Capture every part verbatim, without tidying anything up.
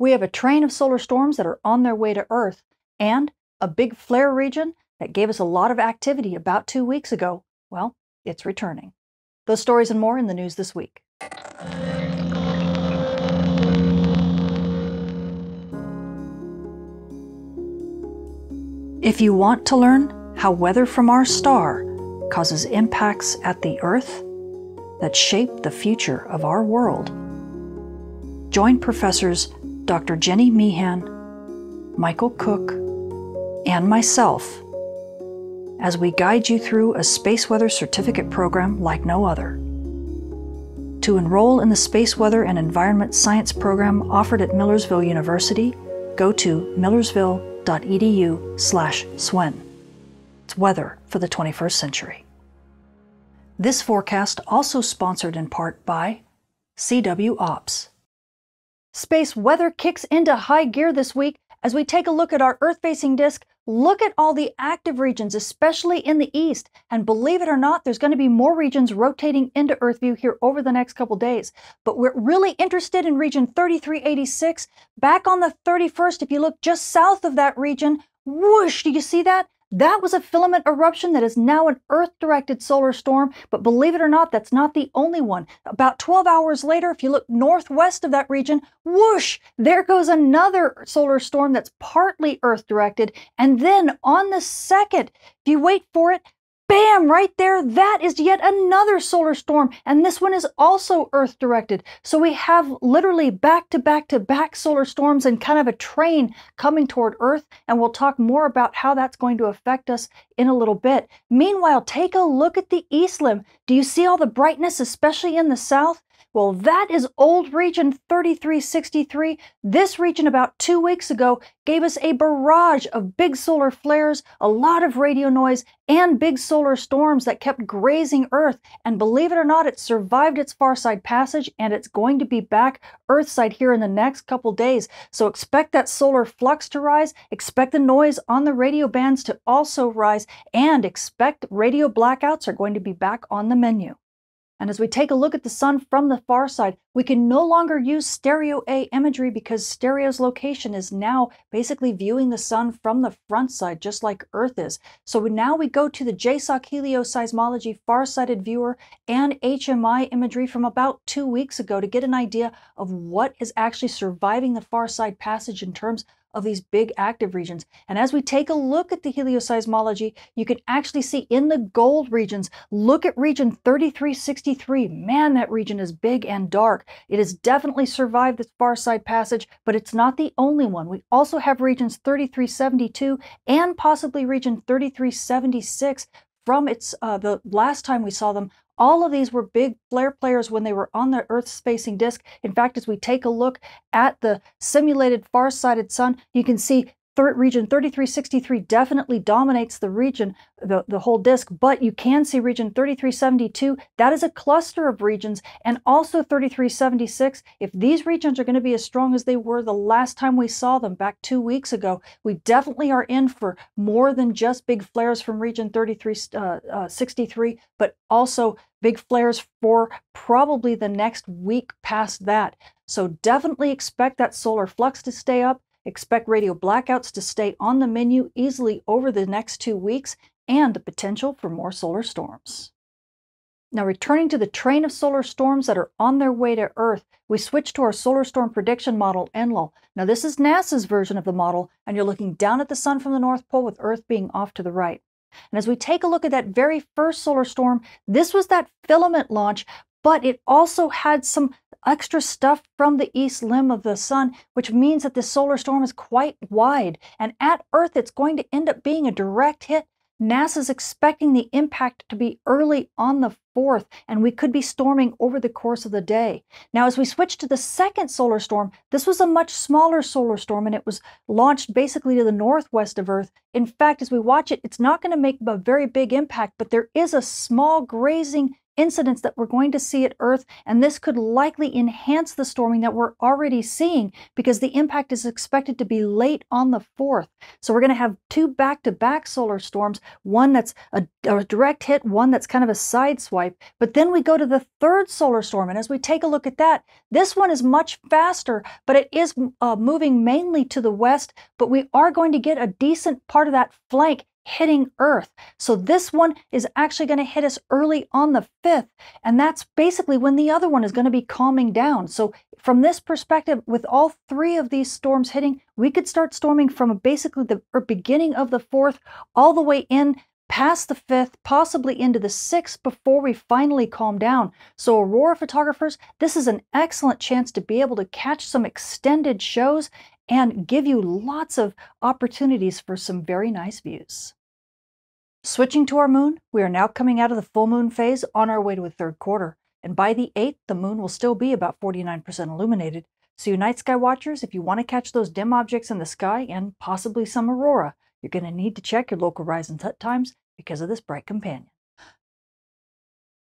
We have a train of solar storms that are on their way to Earth, and a big flare region that gave us a lot of activity about two weeks ago. Well, it's returning. Those stories and more in the news this week. If you want to learn how weather from our star causes impacts at the Earth that shape the future of our world, join professors Doctor Jenny Meehan, Michael Cook, and myself as we guide you through a space weather certificate program like no other. To enroll in the Space Weather and Environment Science program offered at Millersville University, go to millersville dot e d u slash S W E N. It's weather for the twenty-first century. This forecast also sponsored in part by C W Ops. Space weather kicks into high gear this week as we take a look at our Earth-facing disk. Look at all the active regions, especially in the east. And believe it or not, there's going to be more regions rotating into Earth view here over the next couple days. But we're really interested in region thirty-three eighty-six. Back on the thirty-first, if you look just south of that region, whoosh, do you see that? That was a filament eruption that is now an Earth-directed solar storm. But believe it or not, that's not the only one. About twelve hours later, if you look northwest of that region, whoosh, there goes another solar storm that's partly Earth-directed. And then on the second, if you wait for it, bam, right there, that is yet another solar storm. And this one is also Earth-directed. So we have literally back-to-back-to-back solar storms and kind of a train coming toward Earth. And we'll talk more about how that's going to affect us in a little bit. Meanwhile, take a look at the east limb. Do you see all the brightness, especially in the south? Well, that is old region thirty-three sixty-three. This region about two weeks ago gave us a barrage of big solar flares, a lot of radio noise, and big solar storms that kept grazing Earth. And believe it or not, it survived its far side passage, and it's going to be back Earthside here in the next couple days. So expect that solar flux to rise, expect the noise on the radio bands to also rise, and expect radio blackouts are going to be back on the menu. And as we take a look at the sun from the far side, we can no longer use Stereo A imagery because Stereo's location is now basically viewing the sun from the front side, just like Earth is. So now we go to the J SOC Helioseismology Farsighted Viewer and H M I imagery from about two weeks ago to get an idea of what is actually surviving the far side passage in terms of of these big active regions. And as we take a look at the helioseismology, you can actually see in the gold regions, look at region thirty-three sixty-three. Man, that region is big and dark. It has definitely survived this far side passage, but it's not the only one. We also have regions thirty-three seventy-two and possibly region thirty-three seventy-six from its uh, the last time we saw them. All of these were big flare players when they were on the Earth's facing disk. In fact, as we take a look at the simulated far-sighted sun, you can see third region thirty-three sixty-three definitely dominates the region, the, the whole disk, but you can see region thirty-three seventy-two. That is a cluster of regions, and also thirty-three seventy-six. If these regions are going to be as strong as they were the last time we saw them back two weeks ago, we definitely are in for more than just big flares from region thirty-three sixty-three, but also big flares for probably the next week past that. So definitely expect that solar flux to stay up. Expect radio blackouts to stay on the menu easily over the next two weeks and the potential for more solar storms. Now, returning to the train of solar storms that are on their way to Earth, we switch to our solar storm prediction model, Enlil. Now, this is NASA's version of the model, and you're looking down at the sun from the North Pole with Earth being off to the right. And as we take a look at that very first solar storm, this was that filament launch, but it also had some extra stuff from the east limb of the sun, which means that this solar storm is quite wide. And at Earth, it's going to end up being a direct hit. NASA's expecting the impact to be early on the fourth, and we could be storming over the course of the day. Now, as we switch to the second solar storm, this was a much smaller solar storm, and it was launched basically to the northwest of Earth. In fact, as we watch it, it's not going to make a very big impact, but there is a small grazing incidents that we're going to see at Earth, and this could likely enhance the storming that we're already seeing because the impact is expected to be late on the fourth. So we're going to have two back-to-back solar storms, one that's a, a direct hit, one that's kind of a side swipe. But then we go to the third solar storm, and as we take a look at that, this one is much faster, but it is uh, moving mainly to the west, but we are going to get a decent part of that flank hitting Earth. So this one is actually going to hit us early on the fifth, and that's basically when the other one is going to be calming down. So from this perspective, with all three of these storms hitting, we could start storming from basically the beginning of the fourth all the way in past the fifth, possibly into the sixth before we finally calm down. So aurora photographers, this is an excellent chance to be able to catch some extended shows and give you lots of opportunities for some very nice views. Switching to our moon, we are now coming out of the full moon phase on our way to a third quarter, and by the eighth, the moon will still be about forty-nine percent illuminated. So you night sky watchers, if you want to catch those dim objects in the sky and possibly some aurora, you're going to need to check your local rise and set times because of this bright companion.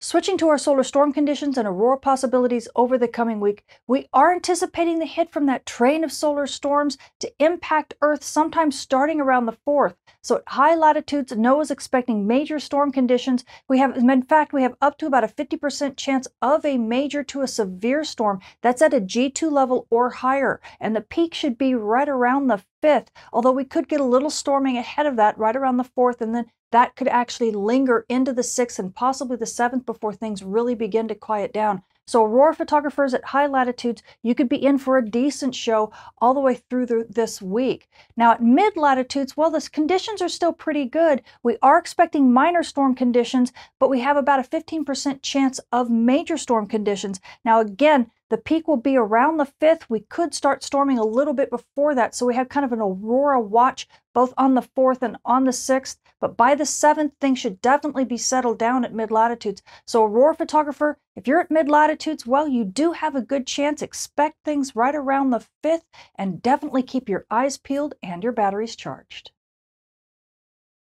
Switching to our solar storm conditions and aurora possibilities over the coming week, we are anticipating the hit from that train of solar storms to impact Earth sometime starting around the fourth. So at high latitudes, NOAA is expecting major storm conditions. We have, in fact, we have up to about a fifty percent chance of a major to a severe storm that's at a G two level or higher, and the peak should be right around the fifth, although we could get a little storming ahead of that right around the fourth, and then that could actually linger into the sixth and possibly the seventh before things really begin to quiet down. So aurora photographers at high latitudes, you could be in for a decent show all the way through the, this week. Now at mid-latitudes, well, the conditions are still pretty good. We are expecting minor storm conditions, but we have about a fifteen percent chance of major storm conditions. Now again, the peak will be around the fifth. We could start storming a little bit before that, so we have kind of an aurora watch both on the fourth and on the sixth, but by the seventh, things should definitely be settled down at mid-latitudes. So aurora photographer, if you're at mid-latitudes, well, you do have a good chance. Expect things right around the fifth, and definitely keep your eyes peeled and your batteries charged.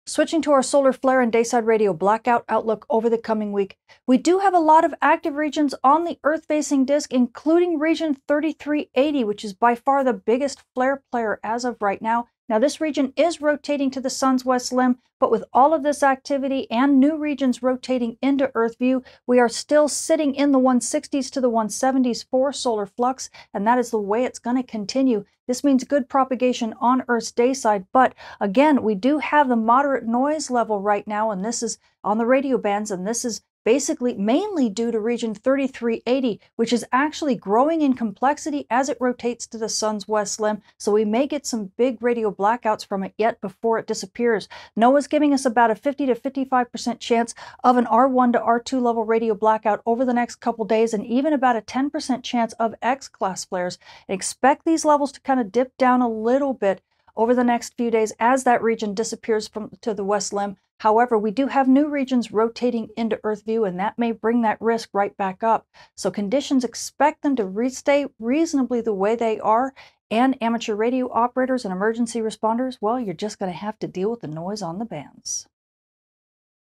Switching to our solar flare and dayside radio blackout outlook over the coming week, we do have a lot of active regions on the Earth-facing disk, including region thirty-three eighty, which is by far the biggest flare player as of right now. Now this region is rotating to the sun's west limb, but with all of this activity and new regions rotating into Earth view, we are still sitting in the one sixties to the one seventies for solar flux, and that is the way it's going to continue. This means good propagation on Earth's dayside, but again, we do have the moderate noise level right now, and this is on the radio bands, and this is basically mainly due to region thirty-three eighty, which is actually growing in complexity as it rotates to the sun's west limb, so we may get some big radio blackouts from it yet before it disappears. NOAA's giving us about a fifty to fifty-five percent chance of an R one to R two level radio blackout over the next couple days, and even about a ten percent chance of X class flares. And expect these levels to kind of dip down a little bit over the next few days as that region disappears from to the west limb. However, we do have new regions rotating into Earth view, and that may bring that risk right back up. So conditions, expect them to re stay reasonably the way they are, and amateur radio operators and emergency responders, well, you're just going to have to deal with the noise on the bands.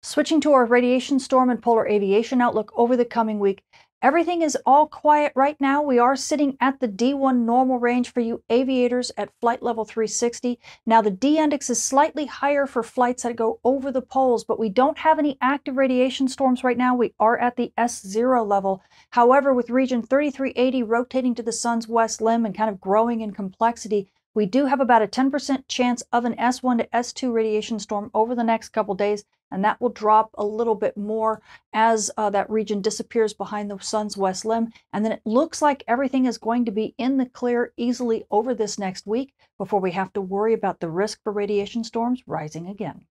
Switching to our radiation storm and polar aviation outlook over the coming week, everything is all quiet right now. We are sitting at the D one normal range for you aviators at flight level three sixty. Now the D index is slightly higher for flights that go over the poles, but we don't have any active radiation storms right now. We are at the S zero level. However, with region thirty-three eighty rotating to the sun's west limb and kind of growing in complexity, we do have about a ten percent chance of an S one to S two radiation storm over the next couple days, and that will drop a little bit more as uh, that region disappears behind the sun's west limb. And then it looks like everything is going to be in the clear easily over this next week before we have to worry about the risk for radiation storms rising again.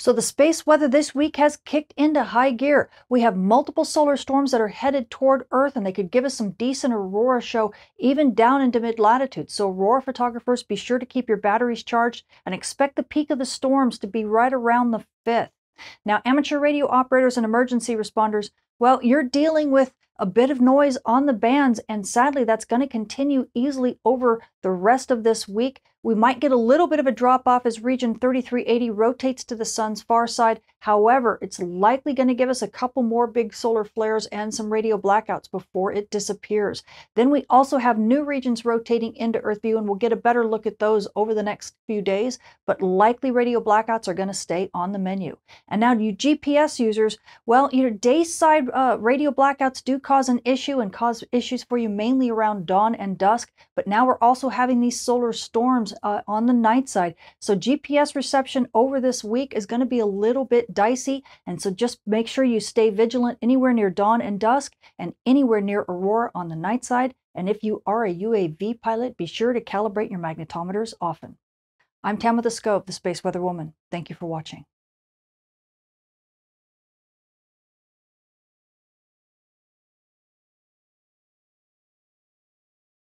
So the space weather this week has kicked into high gear. We have multiple solar storms that are headed toward Earth, and they could give us some decent aurora show even down into mid-latitude. So aurora photographers, be sure to keep your batteries charged and expect the peak of the storms to be right around the fifth. Now amateur radio operators and emergency responders, well, you're dealing with a bit of noise on the bands, and sadly that's going to continue easily over the rest of this week. We might get a little bit of a drop-off as region thirty-three eighty rotates to the sun's far side. However, it's likely going to give us a couple more big solar flares and some radio blackouts before it disappears. Then we also have new regions rotating into Earth view, and we'll get a better look at those over the next few days, but likely radio blackouts are going to stay on the menu. And now you G P S users, well, your day-side uh, radio blackouts do cause an issue and cause issues for you mainly around dawn and dusk, but now we're also having these solar storms Uh, on the night side. So G P S reception over this week is going to be a little bit dicey. And so just make sure you stay vigilant anywhere near dawn and dusk and anywhere near aurora on the night side. And if you are a U A V pilot, be sure to calibrate your magnetometers often. I'm Tamitha Skov, the Space Weather Woman. Thank you for watching.